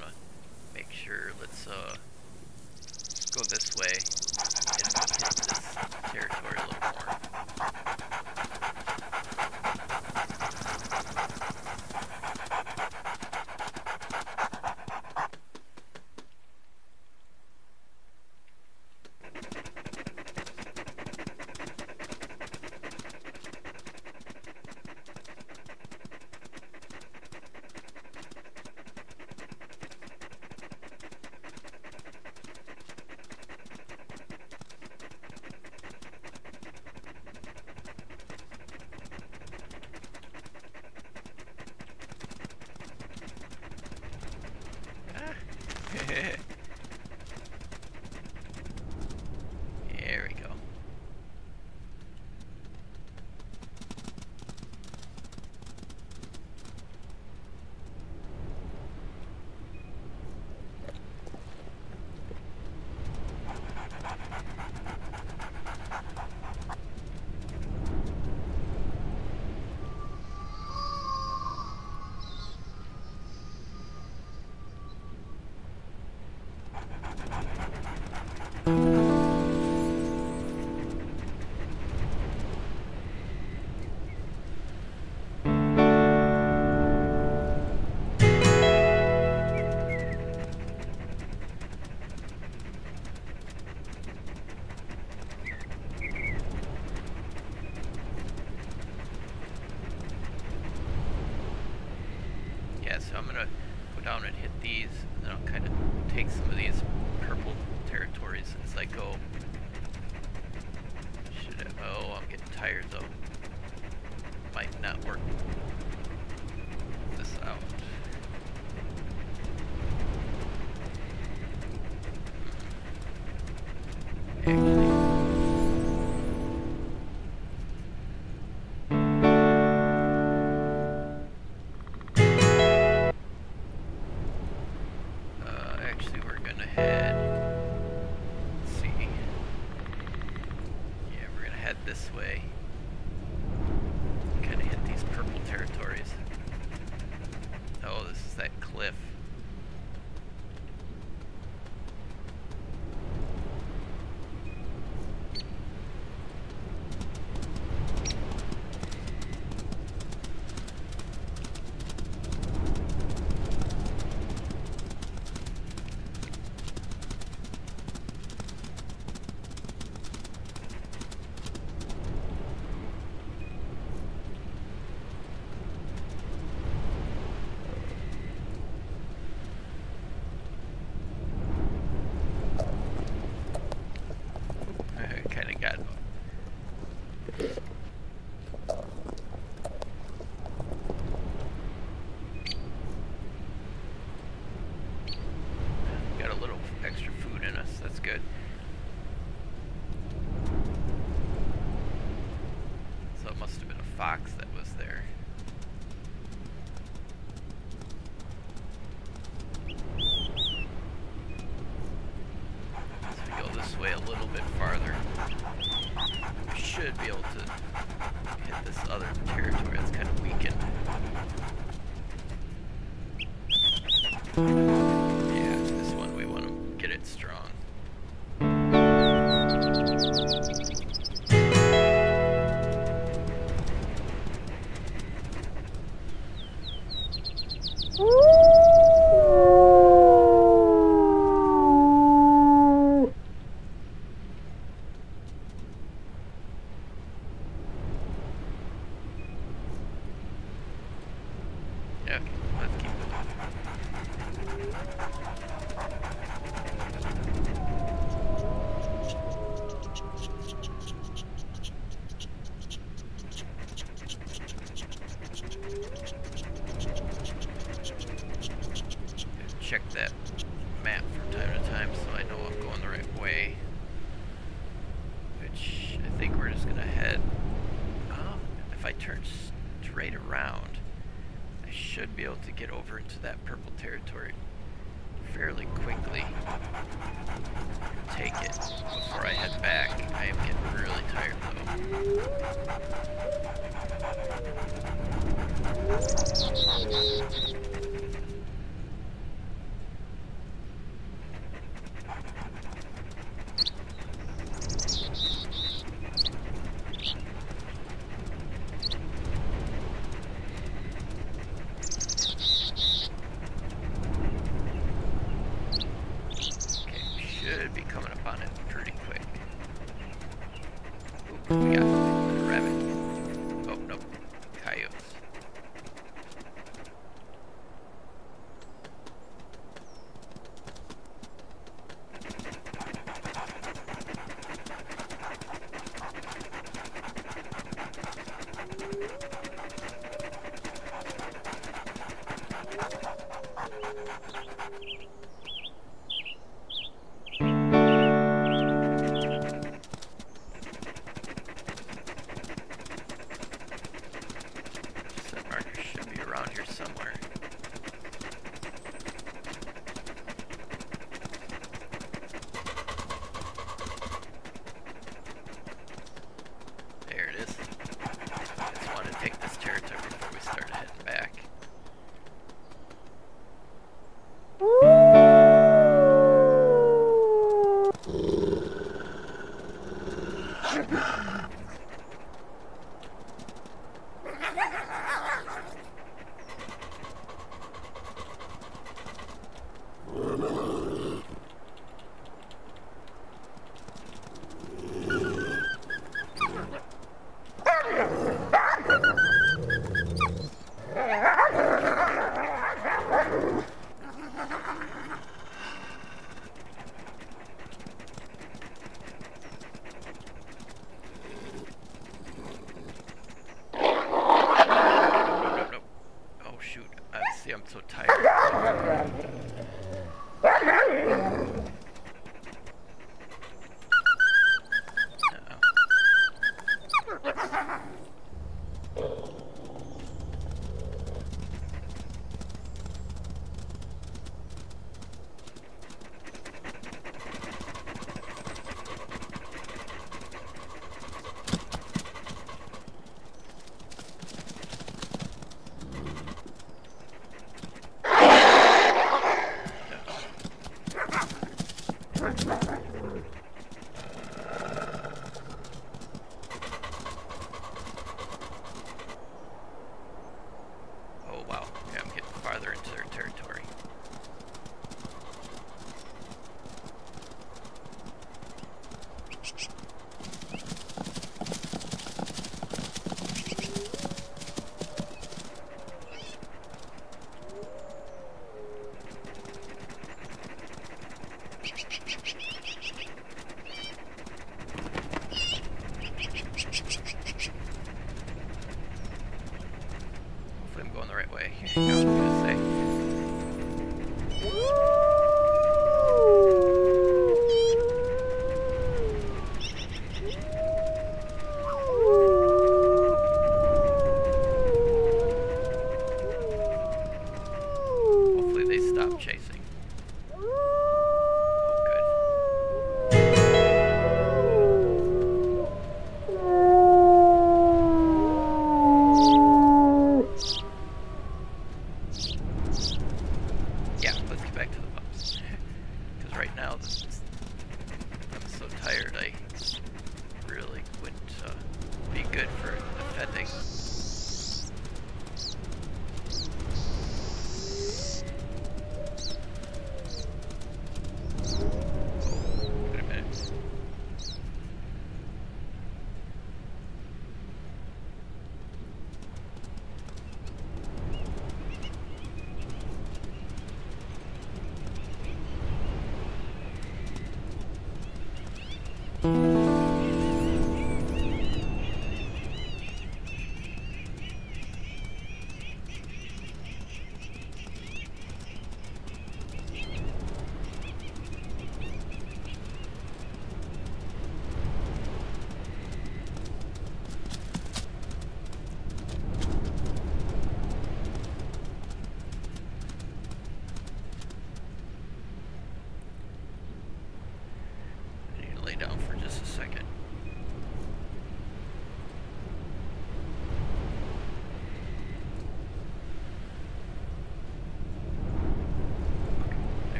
want to make sure. Let's go this way and hit this territory a little more. We got a rabbit. Oh, no. Coyote.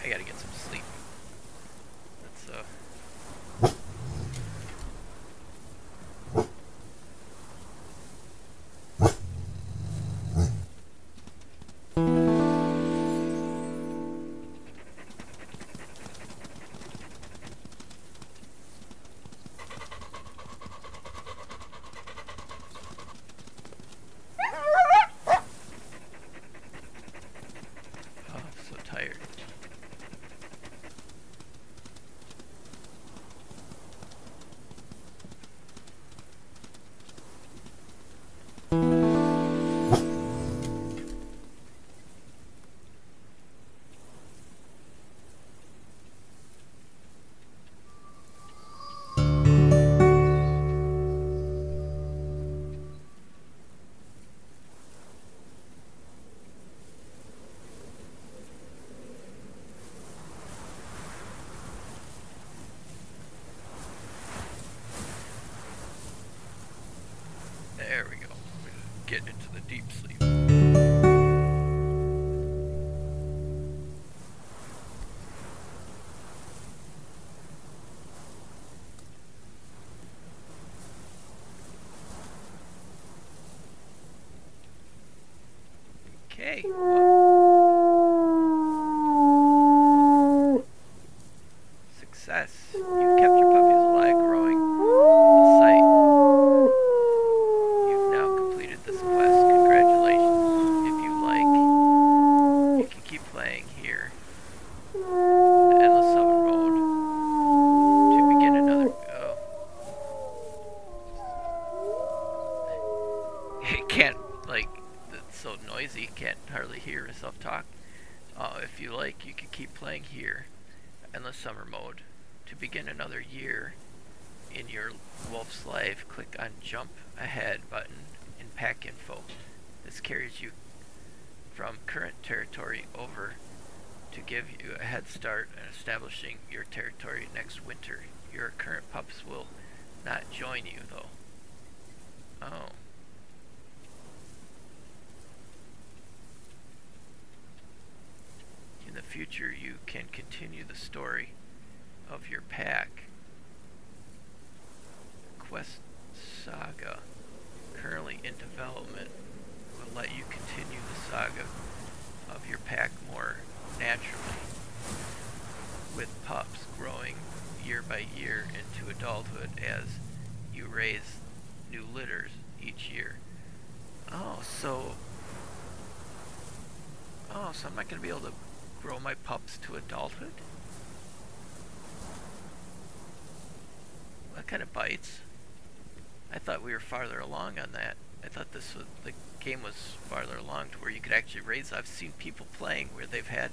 I gotta get some sleep. Let's deep sleep. Okay. Success. You've kept your puppies alive, growing the site. You've now completed this quest. Congratulations. If you like, you can keep playing here. The Endless Summon mode to begin another. Oh. It can't, like, it's so noisy, can't hardly hear myself talk. If you like, you can keep playing here. Endless Summer mode. To begin another year in your wolf's life, click on Jump Ahead button in Pack Info. This carries you from current territory over to give you a head start in establishing your territory next winter. Your current pups will not join you, though. Oh. In the future, you can continue the story of your pack. Quest Saga, currently in development, will let you continue the saga of your pack more naturally, with pups growing year by year into adulthood as you raise new litters each year. Oh, so I'm not going to be able to grow my pups to adulthood? That kind of bites. I thought we were farther along on that. I thought this was, the game was farther along to where you could actually raise. I've seen people playing where they've had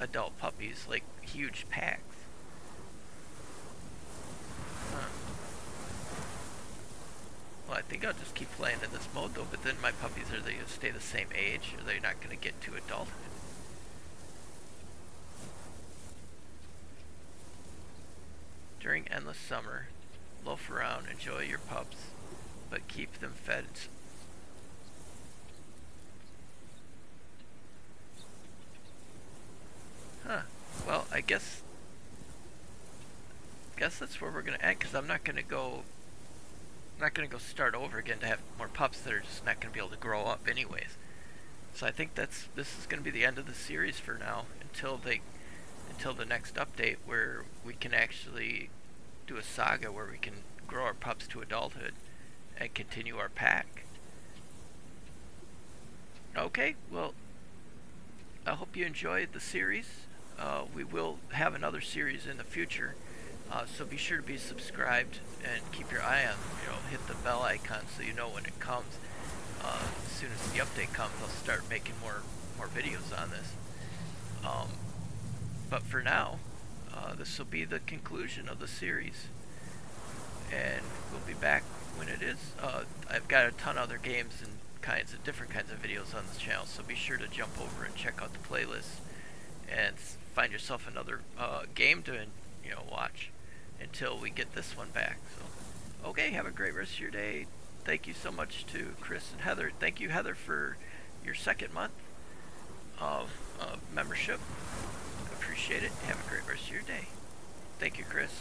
adult puppies, like huge packs. Huh. Well, I think I'll just keep playing in this mode though, but then my puppies, are they going to stay the same age? Are they not going to get to adulthood? During Endless Summer, loaf around, enjoy your pups, but keep them fed. Huh. Well, I guess that's where we're gonna end, because I'm not gonna go start over again to have more pups that are just not gonna be able to grow up anyways. So I think this is gonna be the end of the series for now, until the next update where we can actually do a saga where we can grow our pups to adulthood and continue our pack. Okay, well, I hope you enjoyed the series. We will have another series in the future, so be sure to be subscribed and keep your eye on, hit the bell icon so you know when it comes. As soon as the update comes, I'll start making more videos on this. But for now, this will be the conclusion of the series, and we'll be back when it is. I've got a ton of other games and different kinds of videos on this channel, so be sure to jump over and check out the playlist and find yourself another game to watch until we get this one back. So, okay, have a great rest of your day. Thank you so much to Chris and Heather. Thank you, Heather, for your second month of membership. Appreciate it. Have a great rest of your day. Thank you, Chris.